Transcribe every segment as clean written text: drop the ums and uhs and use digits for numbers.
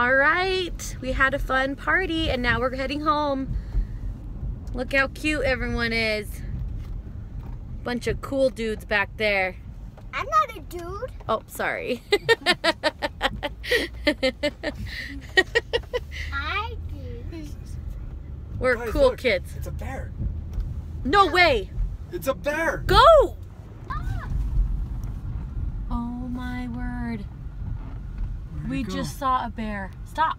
All right, we had a fun party and now we're heading home. Look how cute everyone is. Bunch of cool dudes back there. I'm not a dude. Oh, sorry. I do. We're guys, cool look, kids. It's a bear. No way. It's a bear. Go. Oh my word. We just saw a bear. Stop.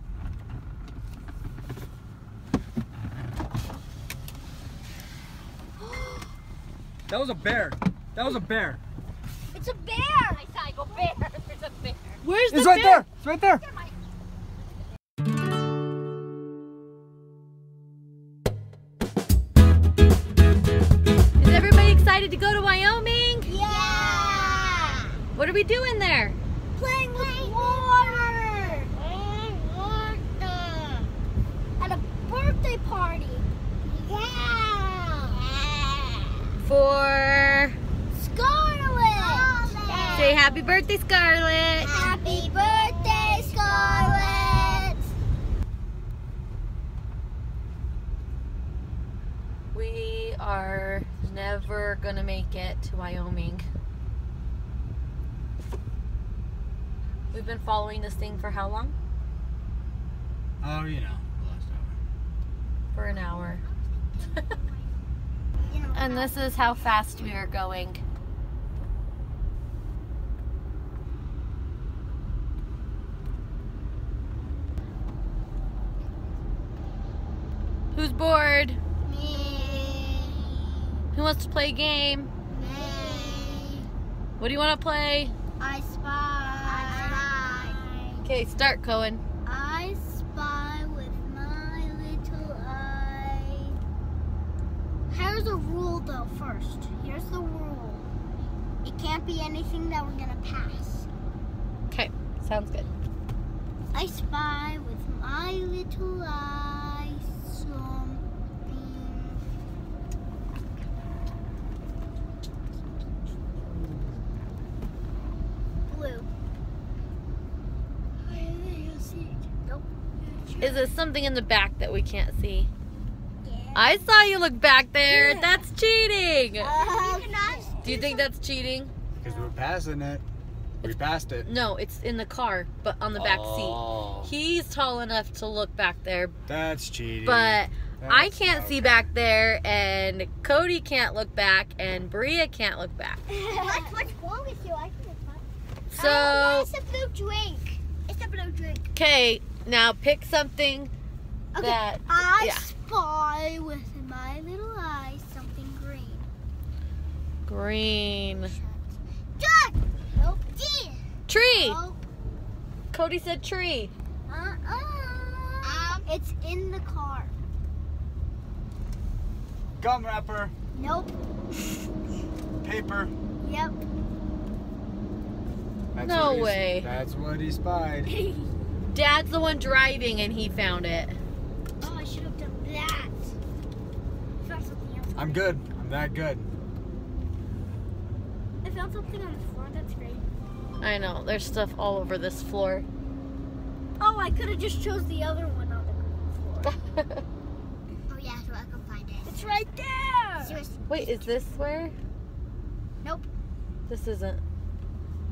That was a bear. That was a bear. It's a bear. I saw a bear. There's a bear. Where's the bear? It's right there. It's right there. Is everybody excited to go to Wyoming? Yeah. What are we doing there? Playing with water. And water. At a birthday party. Yeah. For Scarlet. Scarlet. Say happy birthday, Scarlet. Happy birthday, Scarlet. We are never gonna make it to Wyoming. We've been following this thing for how long? Oh, you know, the last hour. For an hour. And this is how fast we are going. Who's bored? Me. Who wants to play a game? Me. What do you want to play? I spy. I spy. Okay, start, Cohen. I spy with my little eye. Here's a rule though first. Here's the rule. It can't be anything that we're gonna pass. Okay, sounds good. I spy with my little eye something blue. I think I see it. Nope. Is there something in the back that we can't see? I saw you look back there. Yeah. That's cheating. Do you think that's cheating? Because we're passing it. We passed it. No, it's in the car, but on the back seat. He's tall enough to look back there. That's cheating. But that's I can't see back there, and Cody can't look back, and Bria can't look back. What's wrong with you? I can look back. So. It's a blue drink. It's a blue drink. Okay, now pick something that. I spy with my little eye something green. Green. Duck! Nope. Deer. Tree! Nope. Cody said tree. It's in the car. Gum wrapper. Nope. Paper. Yep. That's no way. That's what he spied. Dad's the one driving and he found it. I'm good. I'm that good. I found something on the floor. That's great. I know. There's stuff all over this floor. Oh, I could have just chose the other one on the floor. Oh, yeah. So I can find it. It's right there. Seriously. Wait, is this where? Nope. This isn't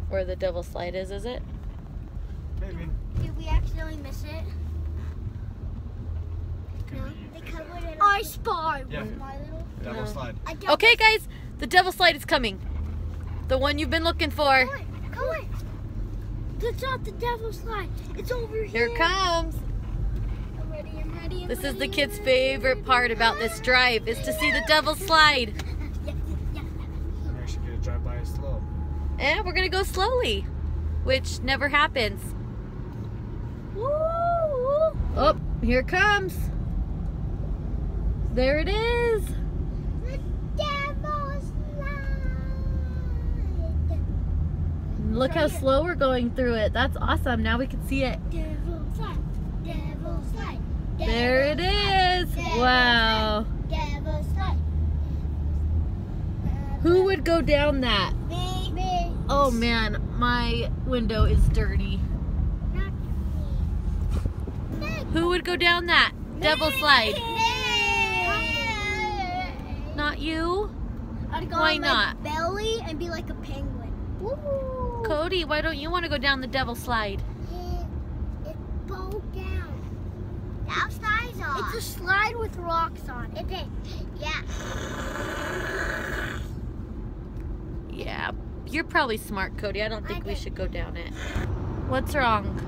where the Devil's Slide is it? Maybe. Did we accidentally miss it? No, they covered it up. I spy with my little Devil's Slide. Okay, guys, the Devil's Slide is coming. The one you've been looking for. Go on. That's not the Devil's Slide. It's over here. Here it comes. I'm ready. This is the kids' favorite part about this drive is to see the Devil's Slide. We're actually gonna drive by it slow. And we're gonna go slowly, which never happens. Woo! Oh, here it comes. There it is. The Devil's Slide. Look how slow we're going through it. That's awesome. Now we can see it. Devil's Slide. Devil's Slide. There it is. Wow. Devil's Slide. Who would go down that? Me. Oh man, my window is dirty. Not me. Who would go down that Devil's Slide? Me. Not you? I'd go on my belly and be like a penguin. Woo. Cody, why don't you want to go down the Devil's Slide? It goes down. The outside's off. It's a slide with rocks on it. It is. Yeah. Yeah. You're probably smart, Cody. I don't think we should go down it. What's wrong?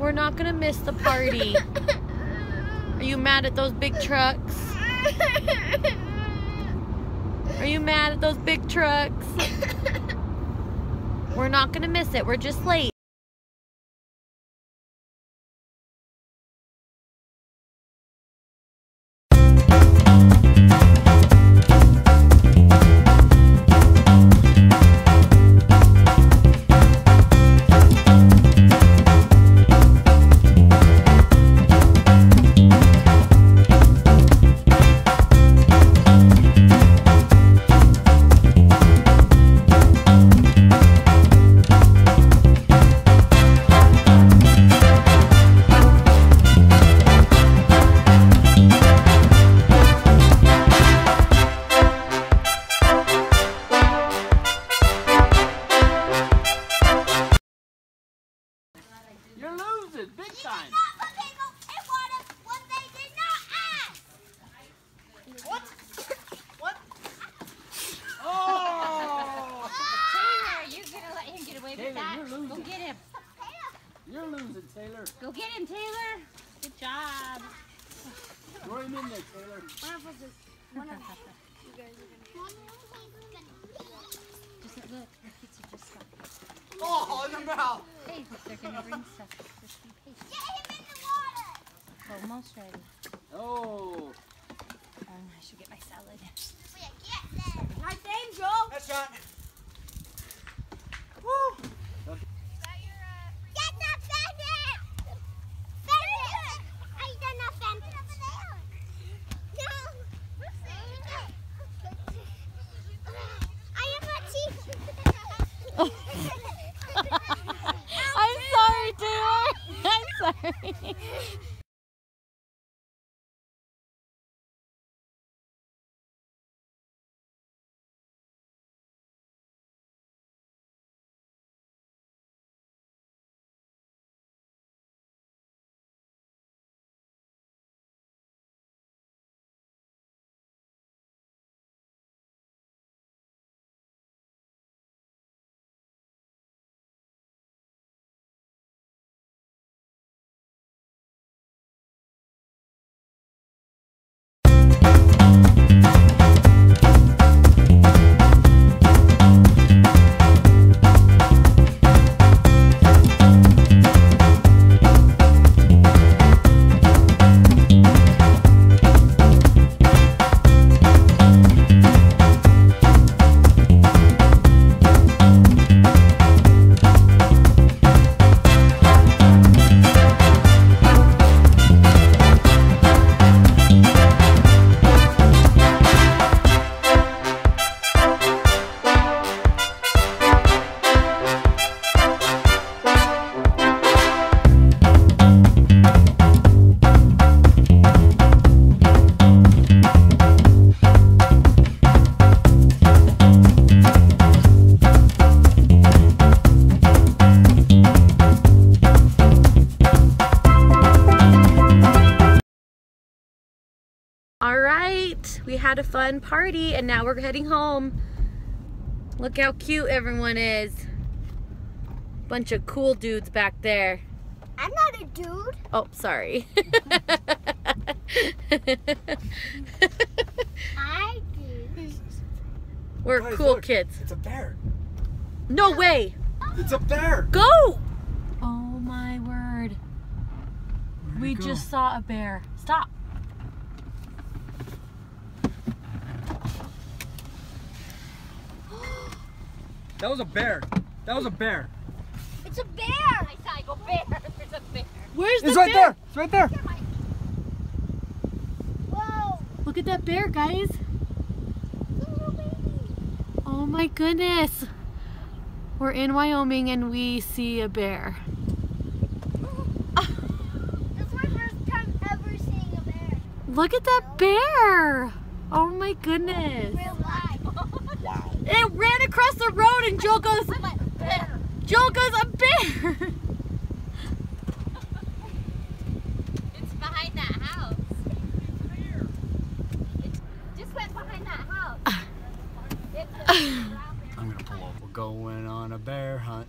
We're not gonna miss the party. Are you mad at those big trucks? Are you mad at those big trucks? We're not gonna miss it. We're just late. You're losing big time. You did not put people in water when they did not ask. What? What? Oh! Taylor, you're gonna let him get away with that. You're losing. Go get him. You're losing, Taylor. Go get him, Taylor. Good job. Throw him in there, Taylor. You guys are gonna. Just look. The kids are just stuck. Oh, in the mouth. Hey, they're going to bring stuff. Just be patient. Get him in the water. Almost ready. Oh. I should get my salad. Nice aim, Joel. That's right. Woo. Okay. Get the fence. Fence. I done the fence. No. I am a teacher. Oh. I'm sorry, Taylor. I'm sorry. We had a fun party and now we're heading home. Look how cute everyone is. Bunch of cool dudes back there. I'm not a dude. Oh, sorry. I do. We're guys, cool look, kids. It's a bear. No way. It's a bear. Go. Oh my word. We just saw a bear. Stop. That was a bear. That was a bear. It's a bear. I saw a bear. There's a bear. Where's the bear? It's right there. It's right there. Whoa. Look at that bear, guys. Oh my goodness. We're in Wyoming and we see a bear. That's my first time ever seeing a bear. Look at that bear! Oh my goodness. It ran across the road and Joel goes, bear. Joel goes, a bear! It's behind that house. It just went behind that house. I'm gonna pull up. We're going on a bear hunt.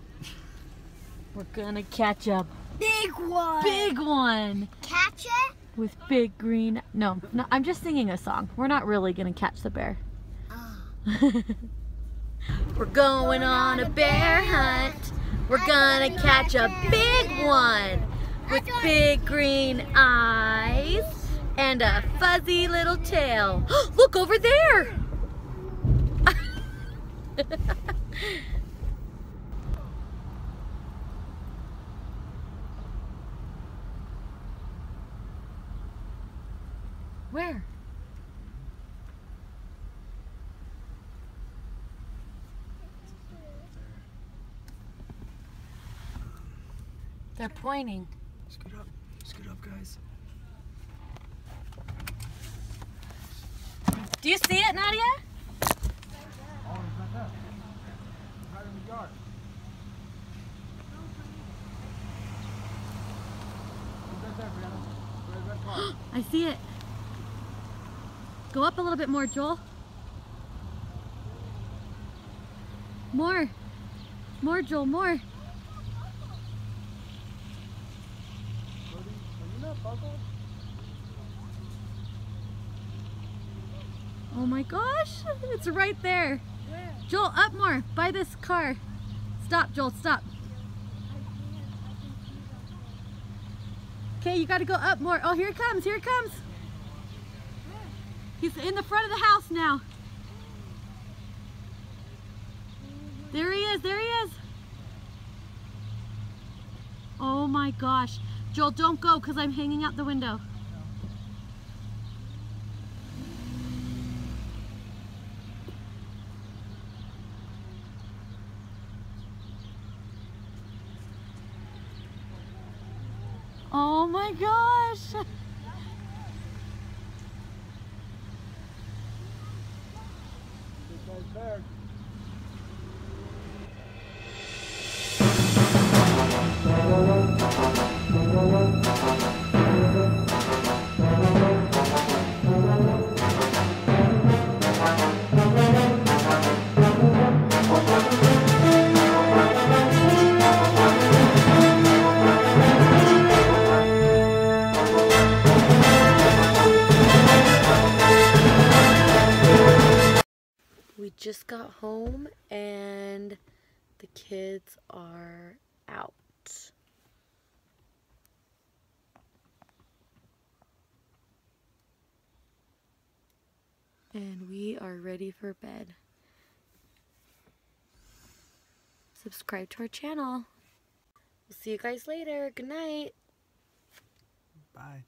We're gonna catch a big one. Big one. Catch it? With big green. No, no, I'm just singing a song. We're not really gonna catch the bear. We're going on a bear hunt. We're gonna catch a big one with big green eyes and a fuzzy little tail. Look over there! Where? They're pointing. Scoot up, guys. Do you see it, Nadia? Oh, it's right there. Right in the yard. It's right there, Brianna. Red car. I see it. Go up a little bit more, Joel. More. More, Joel, more. Oh my gosh, it's right there. Where? Joel, up more, by this car. Stop, Joel, stop. Okay, you gotta go up more. Oh, here it comes, here it comes. He's in the front of the house now. There he is, there he is. Oh my gosh. Joel, don't go because I'm hanging out the window. Oh my gosh! Just got home and the kids are out. And we are ready for bed. Subscribe to our channel. We'll see you guys later. Good night. Bye.